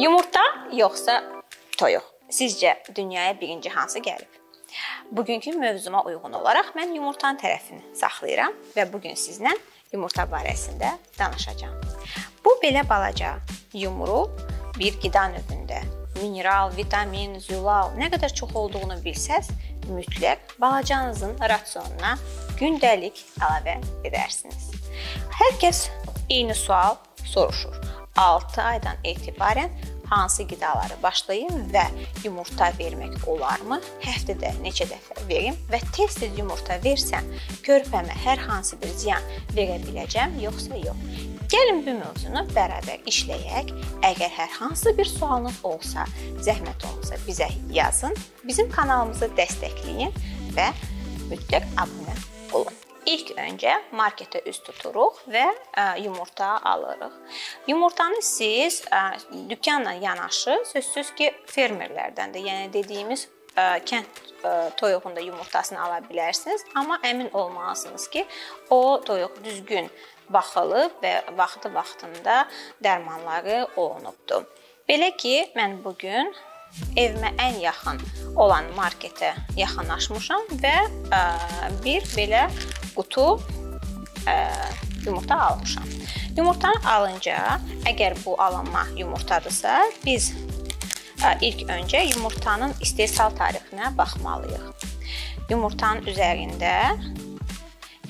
Yumurta yoxsa toyuq? Sizcə dünyaya birinci hansı gəlib? Bugünkü mövzuma uyğun olaraq mən yumurtanın tərəfini saxlayıram və bugün sizlə yumurta barəsində danışacağam. Bu belə balaca yumru bir qida növündə mineral, vitamin, zülal nə qədər çox olduğunu bilsəz, mütləq balacanızın rasionuna gündəlik əlavə edərsiniz. Hər kəs eyni sual soruşur. 6 aydan etibarən hansı qidaları başlayayım və yumurta vermək olarmı? Həftədə neçə dəfə verim və tez-tez yumurta versəm, körpəmə hər hansı bir ziyan verə biləcəm, yoxsa yox? Gəlin bu mövzunu bərabər işləyək. Əgər hər hansı bir sualınız olsa, zəhmət olmasa bizə yazın, bizim kanalımızı dəstəkləyin və mütləq abunə olun. İlk öncə marketə üz tuturuq və yumurta alırıq. Yumurtanı siz dükkanla yanaşı, sözsüz ki, fermerlərdən də, yəni dediyimiz kənd toyuğunda yumurtasını ala bilərsiniz, amma əmin olmalısınız ki, o toyuq düzgün baxılıb və vaxtı-vaxtında dərmanları olunubdur. Belə ki, mən bugün evimə ən yaxın olan marketə yaxınlaşmışam və bir belə qutu yumurta almışam. Yumurtanı alınca, əgər bu alınma yumurtadırsa, biz ilk öncə yumurtanın istehsal tarixinə baxmalıyıq. Yumurtanın üzərində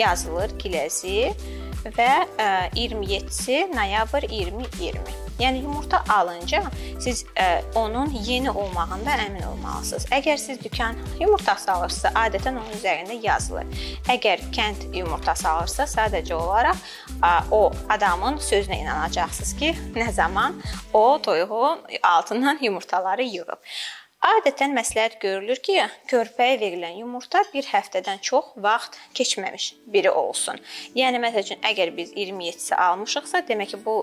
yazılır kiləsi və 27 noyabr 2020. Yəni, yumurta alınca siz onun yeni olmağında əmin olmalısınız. Əgər siz dükan yumurtası alırsa, adətən onun üzərində yazılır. Əgər kənd yumurtası alırsa, sadəcə olaraq o adamın sözünə inanacaqsınız ki, nə zaman o toyuğun altından yumurtaları yığıb. Adətən məsləhət görülür ki, körpəyə verilən yumurta bir həftədən çox vaxt keçməmiş biri olsun. Yəni, məsəl üçün, əgər biz 27-si almışıqsa, demək ki, bu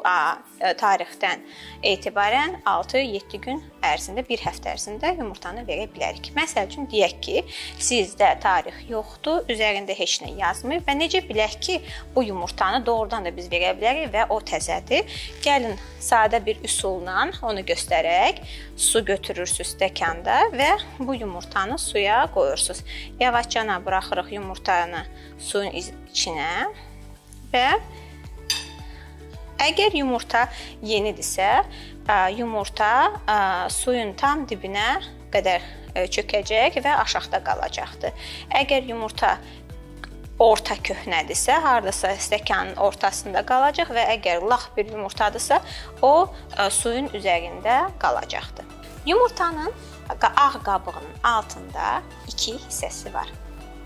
tarixdən etibarən 6-7 gün ərzində, bir həftə ərzində yumurtanı verə bilərik. Məsəl üçün, deyək ki, sizdə tarix yoxdur, üzərində heç nə yazmır və necə bilək ki, bu yumurtanı doğrudan da biz verə bilərik və o təzədir. Gəlin, sadə bir üsulla onu göstərək, su götürürsünüz stəkan və bu yumurtanı suya qoyursunuz. Yavaşcana buraxırıq yumurtanı suyun içinə və əgər yumurta yenidirsə, yumurta suyun tam dibinə qədər çökəcək və aşağıda qalacaqdır. Əgər yumurta orta köhnədirsə, haradasa stəkanın ortasında qalacaq və əgər lax bir yumurtadırsa, o suyun üzərində qalacaqdır. Yumurtanın ağ qabığının altında iki hissəsi var.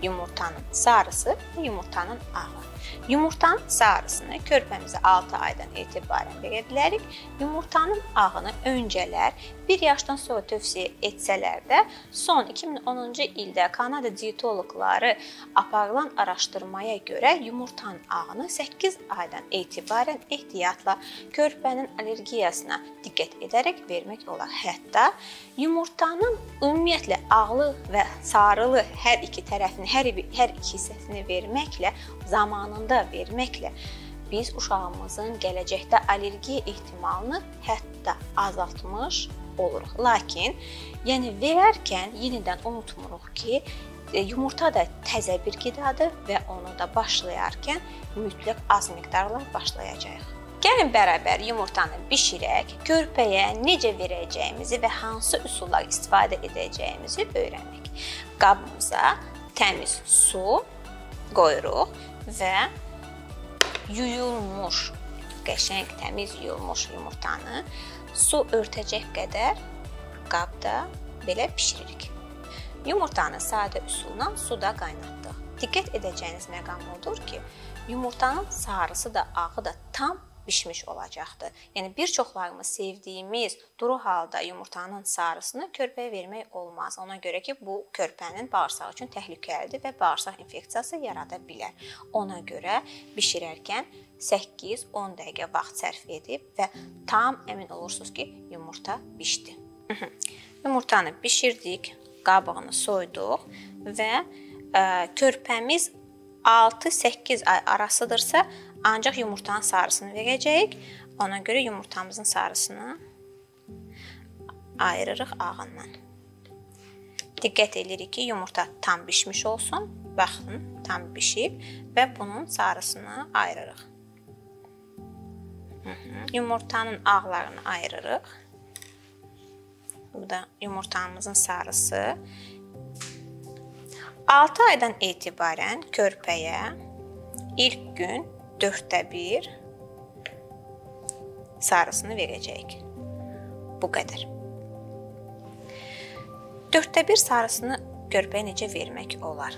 Yumurtanın sarısı və yumurtanın ağı. Yumurtanın sarısını körpəmizə 6 aydan etibarən verə bilərik. Yumurtanın ağını öncələr 1 yaşdan sonra tövsiyə etsələr də, son 2010-cu ildə Kanada dietoloqları aparılan araşdırmaya görə yumurtanın ağını 8 aydan etibarən ehtiyatla körpənin allergiyasına diqqət edərək vermək olar. Hətta yumurtanın ümumiyyətlə ağlı və sarılı hər iki tərəfini, hər iki hissəsini verməklə, zamanında verməklə biz uşağımızın gələcəkdə allergiya ehtimalını hətta azaltmış oluruq. Lakin, yəni verərkən yenidən unutmuruq ki, yumurta da təzə bir qidadır və onu da başlayarkən mütləq az miqdarla başlayacağıq. Gəlin bərabər yumurtanı bişirək, körpəyə necə verəcəyimizi və hansı üsullar istifadə edəcəyimizi öyrənmək. Qabımıza təmiz su qoyuruq və yuyulmuş, qəşəng, təmiz yuyulmuş yumurtanı su örtəcək qədər qabda belə pişiririk. Yumurtanı sadə üsulla suda qaynatdıq. Diqqət edəcəyiniz məqam odur ki, yumurtanın sarısı da, ağı da tam bişmiş olacaqdır. Yəni, bir çoxlarımız sevdiyimiz duru halda yumurtanın sarısını körpəyə vermək olmaz. Ona görə ki, bu körpənin bağırsağı üçün təhlükəlidir və bağırsaq infeksiyası yarada bilər. Ona görə bişirərkən 8-10 dəqiqə vaxt sərf edib və tam əmin olursunuz ki, yumurta bişdi. Yumurtanı bişirdik, qabığını soyduq və körpəmiz 6-8 ay arasıdırsa, ancaq yumurtanın sarısını verəcəyik. Ona görə yumurtamızın sarısını ayırırıq ağından. Diqqət edirik ki, yumurta tam bişmiş olsun. Baxın, tam bişib və bunun sarısını ayırırıq. Yumurtanın ağlarını ayırırıq. Bu da yumurtamızın sarısı. 6 aydan etibarən körpəyə ilk gün 1/4 sarısını verəcəyik. Bu qədər. 1/4 sarısını körpəyə necə vermək olar?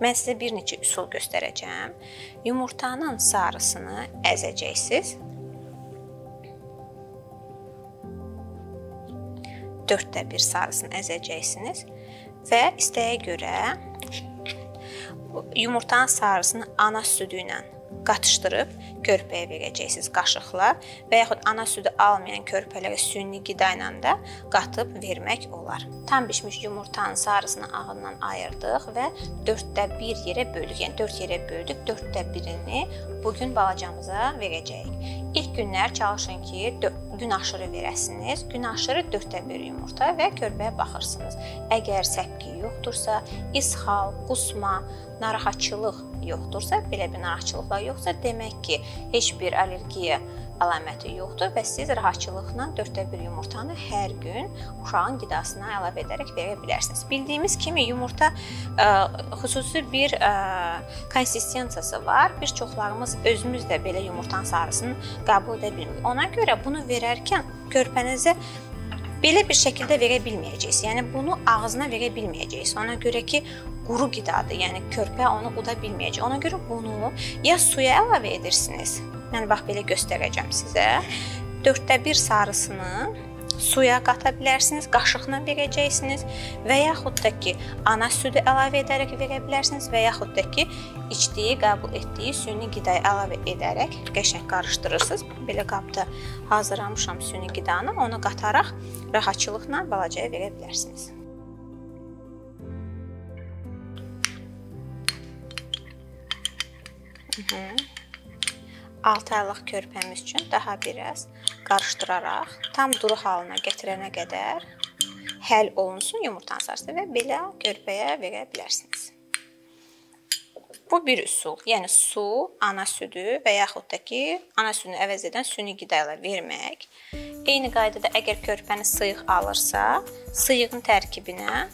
Mən sizə bir neçə üsul göstərəcəm. Yumurtanın sarısını əzəcəksiniz. 1/4 sarısını əzəcəksiniz və istəyə görə yumurtanın sarısını ana südü ilə qatışdırıb körpəyə verəcəksiniz qaşıqla və yaxud ana südü almayan körpələrə süni qida ilə də qatıb vermək olar. Tam bişmiş yumurtanın sarısını ağından ayırdıq və 1/4 yerə böldük. Yəni 4 yerə böldük, 1/4-ni bugün balacamıza verəcəyik. İlk günlər çalışın ki, gün aşırı verəsiniz. Gün aşırı 1/4 yumurta və körpəyə baxırsınız. Əgər səpki yoxdursa, izhal, qusma, narahatçılıq yoxdursa, belə bir narahatçılıqla yoxsa, demək ki, heç bir allergiya əlaməti yoxdur və siz rahatçılıqla 1/4 yumurtanı hər gün uşağın qidasına əlavə edərək verə bilərsiniz. Bildiyimiz kimi yumurta xüsusi bir konsistensiyası var. Bir çoxlarımız özümüz də belə yumurtanın sarısını qəbul edə bilmirik. Ona görə bunu verərkən körpənizə belə bir şəkildə verə bilməyəcəksiniz. Yəni bunu ağzına verə bilməyəcəksiniz. Ona görə ki, quru qidadır. Yəni körpə onu uda bilməyəcək. Ona görə bunu ya suya əlavə edirsiniz. Mən bax belə göstərəcəm sizə. 1/4 sarısını suya qata bilərsiniz, qaşıqla verəcəksiniz və yaxud da ki, ana südü əlavə edərək verə bilərsiniz və yaxud da ki, içdiyi, qəbul etdiyi süni qidayı əlavə edərək qəşəng qarışdırırsınız. Belə qabda hazırlamışam süni qidanı, onu qataraq rahatçılıqla balacaya verə bilərsiniz. Hı-hı. 6 aylıq körpəmiz üçün daha biraz qarışdıraraq tam duru halına gətirənə qədər həll olunsun yumurtanın sarısı və belə körpəyə verə bilərsiniz. Bu bir üsul, yəni su, ana südü və yaxud da ki, ana südünü əvəz edən süni qidayla vermək. Eyni qaydada əgər körpəni sıyıq alırsa, sıyığın tərkibinə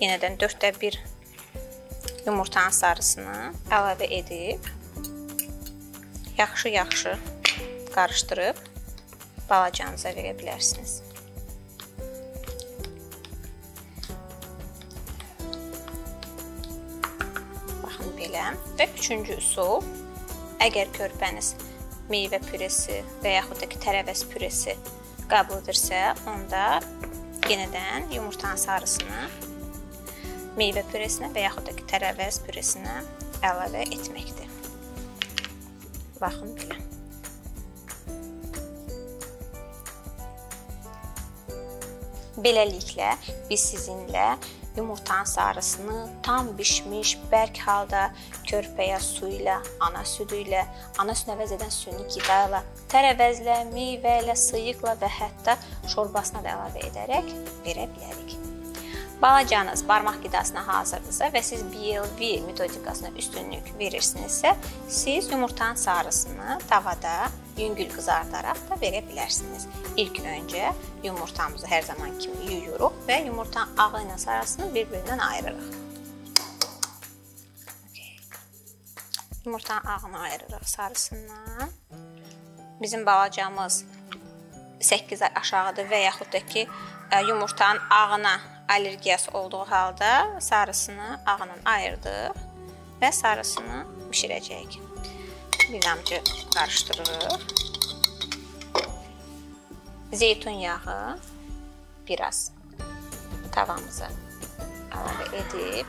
yenədən 1/4 yumurtanın sarısını əlavə edib yaxşı-yaxşı qarışdırıb balacanıza verə bilərsiniz. Baxın belə. Və üçüncü üsul, əgər körpəniz meyvə püresi və yaxud da ki, tərəvəz püresi qəbul edirsə, onda yenidən yumurtanın sarısını meyvə püresinə və yaxud da ki, tərəvəz püresinə əlavə etməkdir. Baxın belə. Beləliklə, biz sizinlə yumurtanın sarısını tam bişmiş, bərk halda körpəyə su ilə, ana südü ilə, ana südünü əvəz edən süni qida ilə, tərəvəzlə, meyvə ilə, sıyıqla və hətta şorbasına da əlavə edərək verə bilərik. Balacanız barmaq qidasına hazırdırsa və siz BLV metodikasına üstünlük verirsinizsə, siz yumurtanın sarısını tavada yüngül qızardaraq da verə bilərsiniz. İlk öncə yumurtamızı hər zaman kimi yuyuruq və yumurtanın ağı ilə sarısını bir-birindən ayırırıq. Yumurtanın ağını ayırırıq sarısından. Bizim balacamız 8 ay aşağıdır və yaxud da ki, yumurtanın ağına allergiyası olduğu halda sarısını ağından ayırdıq və sarısını bişirəcəyik. Bir damcı qarışdırırıq. Zeytun yağı biraz tavamıza əlavə edib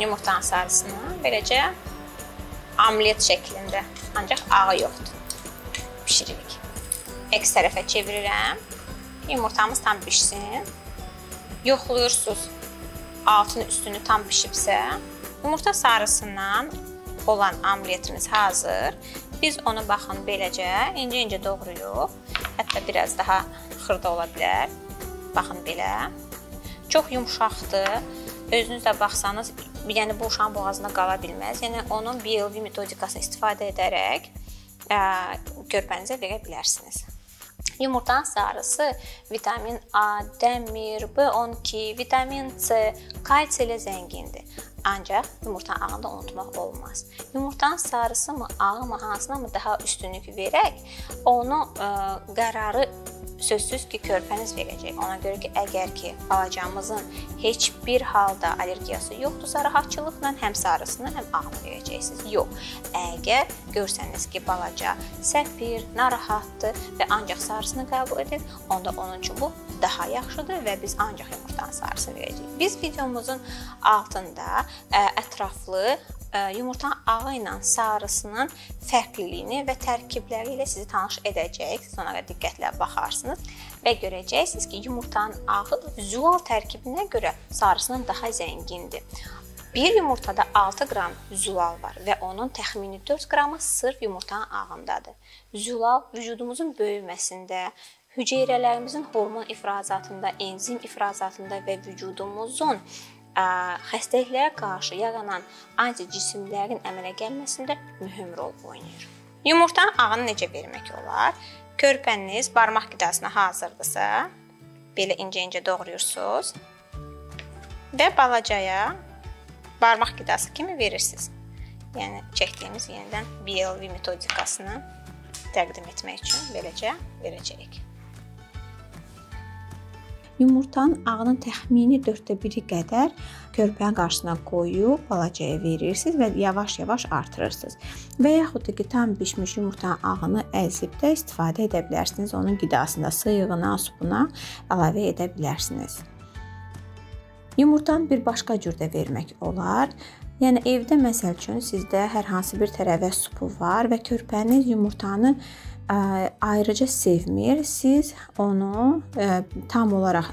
yumurtanın sarısını beləcə omlet şəklində, ancaq ağı yoxdur, bişiririk. Əks tərəfə çevirirəm. Yumurtamız tam bişsin. Yoxluyursunuz. Altını, üstünü tam bişibsə, yumurta sarısından olan omletimiz hazır. Biz onu baxın beləcə inci-inci doğruyuq. Hətta biraz daha xırda ola bilər. Baxın belə. Çox yumşaqdır. Özünüz də baxsanız, yəni bu uşağın boğazında qala bilməz. Yəni onun BLV metodikasını istifadə edərək körpənizə verə bilərsiniz. Yumurtanın sarısı vitamin A, dəmir, B12, vitamin C, kalsium ilə zəngindir. Ancaq yumurtanın ağını da unutmaq olmaz. Yumurtanın sarısı mı, ağı mı, hansına mı daha üstünlük verək, onu qərarı sözsüz ki, körpəniz verəcək. Ona görə ki, əgər ki, balacamızın heç bir halda allergiyası yoxdursa, rahatçılıqla həm sarısını, həm ağını verəcəksiniz. Yox, əgər görsəniz ki, balaca səfir, narahatdır və ancaq sarısını qəbul edin, onda onun üçün bu daha yaxşıdır və biz ancaq yumurtanın sarısını verəcəyik. Biz videomuzun altında ətraflı yumurtanın ağı ilə sarısının fərqliliyini və tərkibləri ilə sizi tanış edəcək. Siz ona diqqətlə baxarsınız və görəcəksiniz ki, yumurtanın ağı vizual tərkibinə görə sarısının daha zəngindir. Bir yumurtada 6 qram zülal var və onun təxmini 4 qramı sırf yumurtanın ağındadır. Zülal vücudumuzun böyüməsində, hüceyrələrimizin hormon ifrazatında, enzim ifrazatında və vücudumuzun xəstəliklərə qarşı yaranan antijisimlərin əmələ gəlməsində mühüm rol oynayır. Yumurtanın ağını necə vermək olar? Körpəniz barmaq qidasına hazırdırsa, belə incə-incə doğrayırsınız və balacaya barmaq qidası kimi verirsiniz. Yəni, çəkdiyimiz yenidən BLV metodikasını təqdim etmək üçün beləcə verəcəyik. Yumurtanın ağının təxmini 4-də 1-i qədər körpənin qarşısına qoyub balacaya verirsiniz və yavaş-yavaş artırırsınız. Və yaxud da ki, tam bişmiş yumurtanın ağını əzib də istifadə edə bilərsiniz. Onun qidasında sıyığına, supuna əlavə edə bilərsiniz. Yumurtanı bir başqa cürdə vermək olar. Yəni, evdə məsəl üçün sizdə hər hansı bir tərəvəz supu var və körpəniz yumurtanı ayrıca sevmir. Siz onu tam olaraq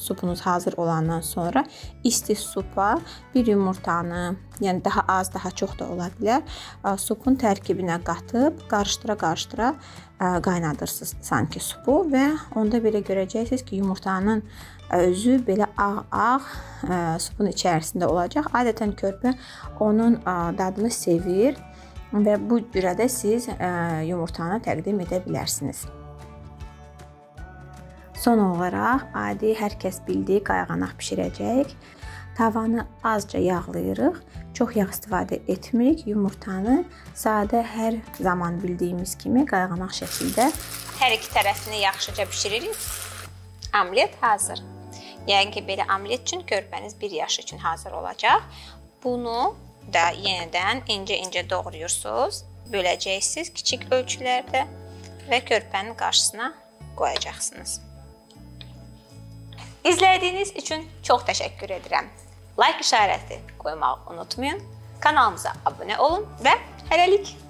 supunuz hazır olandan sonra isti supa bir yumurtanı, yəni daha az, daha çox da ola bilər, supun tərkibinə qatıb qarışdıra-qarışdıra qaynadırsınız sanki supu və onda belə görəcəksiniz ki, yumurtanın özü belə ağ-ağ supun içərisində olacaq. Adətən körpə onun dadını sevir. Və bu cürədə siz yumurtanı təqdim edə bilərsiniz. Son olaraq, adi hər kəs bildiyi qayğanaq pişirəcəyik. Tavanı azca yağlayırıq, çox yağ istifadə etmirik. Yumurtanı sadə hər zaman bildiyimiz kimi qayğanaq şəkildə hər iki tərəfini yaxşıca pişiririk. Omlet hazır. Yəni ki, belə omlet üçün körpəniz 1 yaş üçün hazır olacaq. Bunu da yenidən incə-incə doğrayırsınız, böləcəksiniz kiçik ölçülərdə və körpənin qarşısına qoyacaqsınız. İzlədiyiniz üçün çox təşəkkür edirəm. Like işarəti qoymağı unutmayın, kanalımıza abunə olun və hələlik!